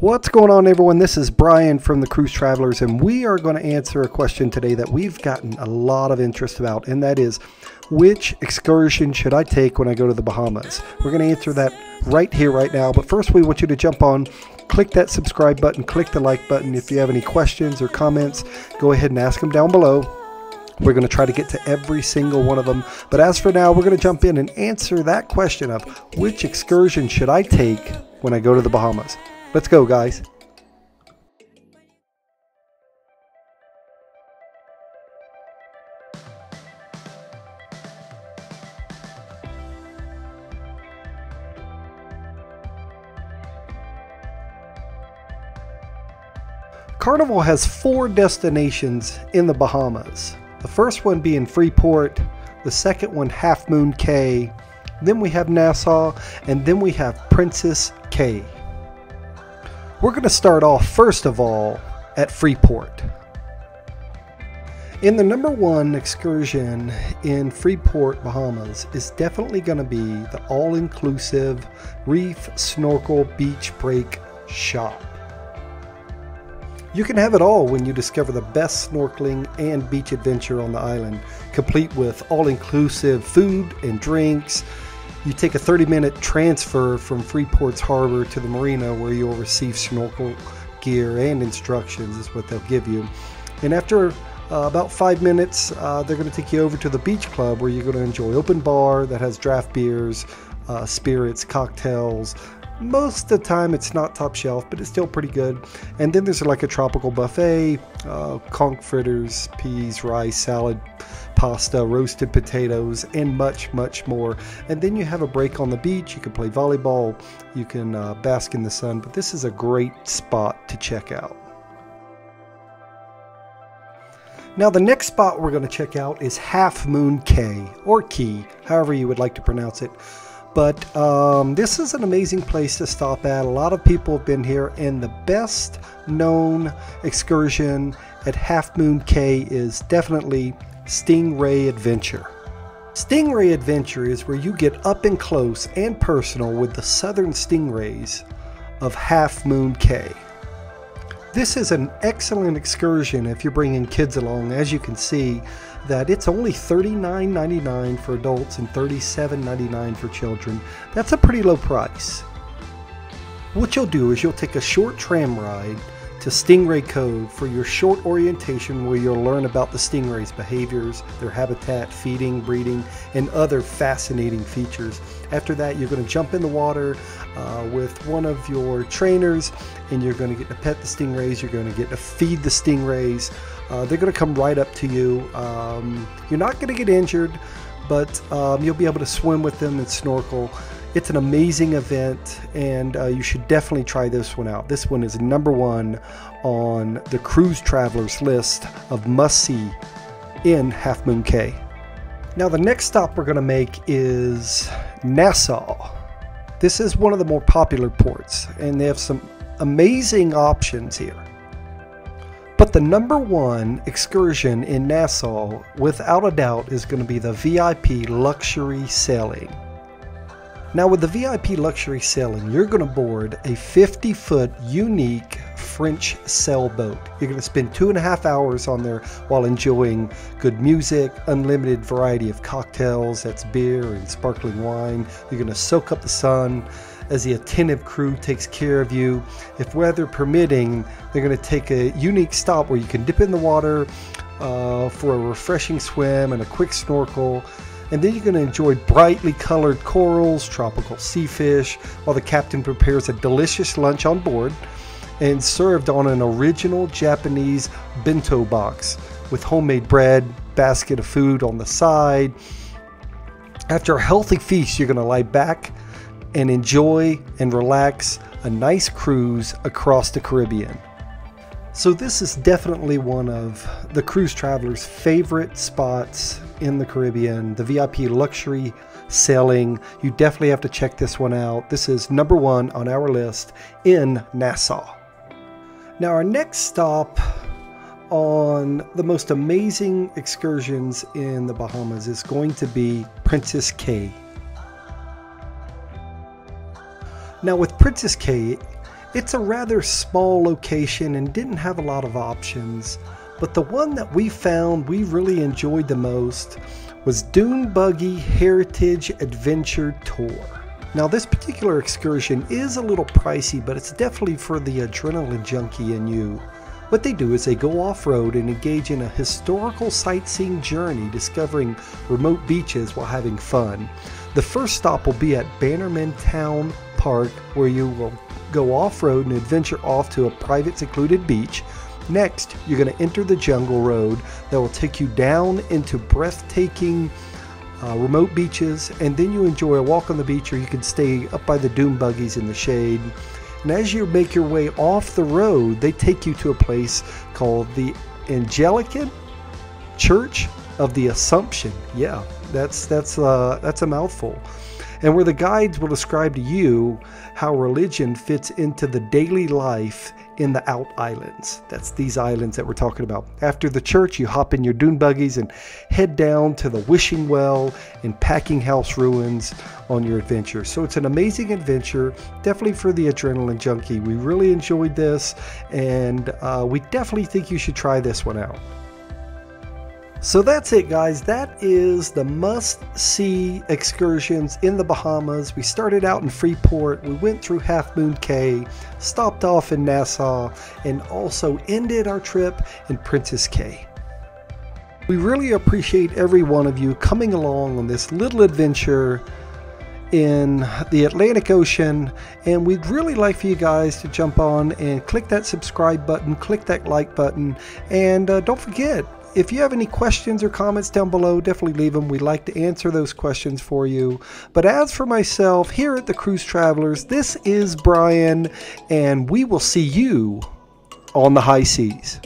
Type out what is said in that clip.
What's going on, everyone? This is Brian from the Cruise Travelers, and we are going to answer a question today that we've gotten a lot of interest about, and that is, which excursion should I take when I go to the Bahamas? We're going to answer that right here, right now, but first we want you to jump on, click that subscribe button, click the like button. If you have any questions or comments, go ahead and ask them down below. We're going to try to get to every single one of them, but as for now, we're going to jump in and answer that question of, which excursion should I take when I go to the Bahamas? Let's go, guys. Carnival has 4 destinations in the Bahamas. The first one being Freeport, the second one Half Moon Cay, then we have Nassau, and then we have Princess Cay. We're going to start off, first of all, at Freeport. And the #1 excursion in Freeport, Bahamas is definitely going to be the all-inclusive reef snorkel beach break shop. You can have it all when you discover the best snorkeling and beach adventure on the island, complete with all-inclusive food and drinks. You take a 30-minute transfer from Freeport's harbor to the marina, where you'll receive snorkel gear and instructions is what they'll give you. And after about 5 minutes, they're going to take you over to the beach club, where you're going to enjoy open bar that has draft beers, spirits, cocktails. Most of the time it's not top shelf, but it's still pretty good. And then there's like a tropical buffet, conch fritters, peas, rice, salad, pasta, roasted potatoes, and much, much more. And then you have a break on the beach. You can play volleyball, you can bask in the sun, but this is a great spot to check out. Now, the next spot we're going to check out is Half Moon Cay, or Key, however you would like to pronounce it. But this is an amazing place to stop at. A lot of people have been here, and the best known excursion at Half Moon Cay is definitely Stingray Adventure. Stingray Adventure is where you get up and close and personal with the southern stingrays of Half Moon Cay. This is an excellent excursion if you're bringing kids along. As you can see, that it's only $39.99 for adults and $37.99 for children. That's a pretty low price. What you'll do is you'll take a short tram ride to Stingray Cove for your short orientation, where you'll learn about the stingrays' behaviors, their habitat, feeding, breeding, and other fascinating features. After that, you're going to jump in the water with one of your trainers, and you're going to get to pet the stingrays, you're going to get to feed the stingrays. They're going to come right up to you. You're not going to get injured, but you'll be able to swim with them and snorkel. It's an amazing event, and you should definitely try this one out. This one is #1 on the Cruise Travelers list of must-see in Half Moon Cay. Now, the next stop we're going to make is Nassau. This is one of the more popular ports, and they have some amazing options here. But the #1 excursion in Nassau, without a doubt, is going to be the VIP luxury sailing. Now, with the VIP luxury sailing, you're going to board a 50-foot unique French sailboat. You're going to spend 2.5 hours on there while enjoying good music, unlimited variety of cocktails, that's beer and sparkling wine. You're going to soak up the sun as the attentive crew takes care of you. If weather permitting, they're going to take a unique stop where you can dip in the water for a refreshing swim and a quick snorkel. And then you're going to enjoy brightly colored corals, tropical sea fish, while the captain prepares a delicious lunch on board and served on an original Japanese bento box with homemade bread, basket of food on the side. After a healthy feast, you're going to lie back and enjoy and relax a nice cruise across the Caribbean. So this is definitely one of the Cruise Travelers' favorite spots in the Caribbean, the VIP luxury sailing. You definitely have to check this one out. This is #1 on our list in Nassau. Now, our next stop on the most amazing excursions in the Bahamas is going to be Princess Cay. Now, with Princess Cay, It's a rather small location and didn't have a lot of options, but the one that we found we really enjoyed the most was Dune Buggy Heritage Adventure Tour. Now this particular excursion is a little pricey, but it's definitely for the adrenaline junkie in you. What they do is they go off-road and engage in a historical sightseeing journey, discovering remote beaches while having fun. The first stop will be at Bannerman Town Park, where you will go off-road and adventure off to a private secluded beach. Next, you're going to enter the jungle road that will take you down into breathtaking remote beaches, and then you enjoy a walk on the beach, or you can stay up by the dune buggies in the shade. And as you make your way off the road, they take you to a place called the Anglican Church of the Assumption. Yeah, that's a mouthful. And where the guides will describe to you how religion fits into the daily life in the out islands. That's these islands that we're talking about. After the church, you hop in your dune buggies and head down to the Wishing Well and Packing House ruins on your adventure. So it's an amazing adventure, definitely for the adrenaline junkie. We really enjoyed this, and we definitely think you should try this one out. So that's it, guys. That is the must-see excursions in the Bahamas. We started out in Freeport. We went through Half Moon Cay, stopped off in Nassau, and also ended our trip in Princess Cay. We really appreciate every one of you coming along on this little adventure in the Atlantic Ocean, and we'd really like for you guys to jump on and click that subscribe button, click that like button, and don't forget, if you have any questions or comments down below, definitely leave them. We'd like to answer those questions for you. But as for myself, here at the Cruise Travelers, this is Brian, and we will see you on the high seas.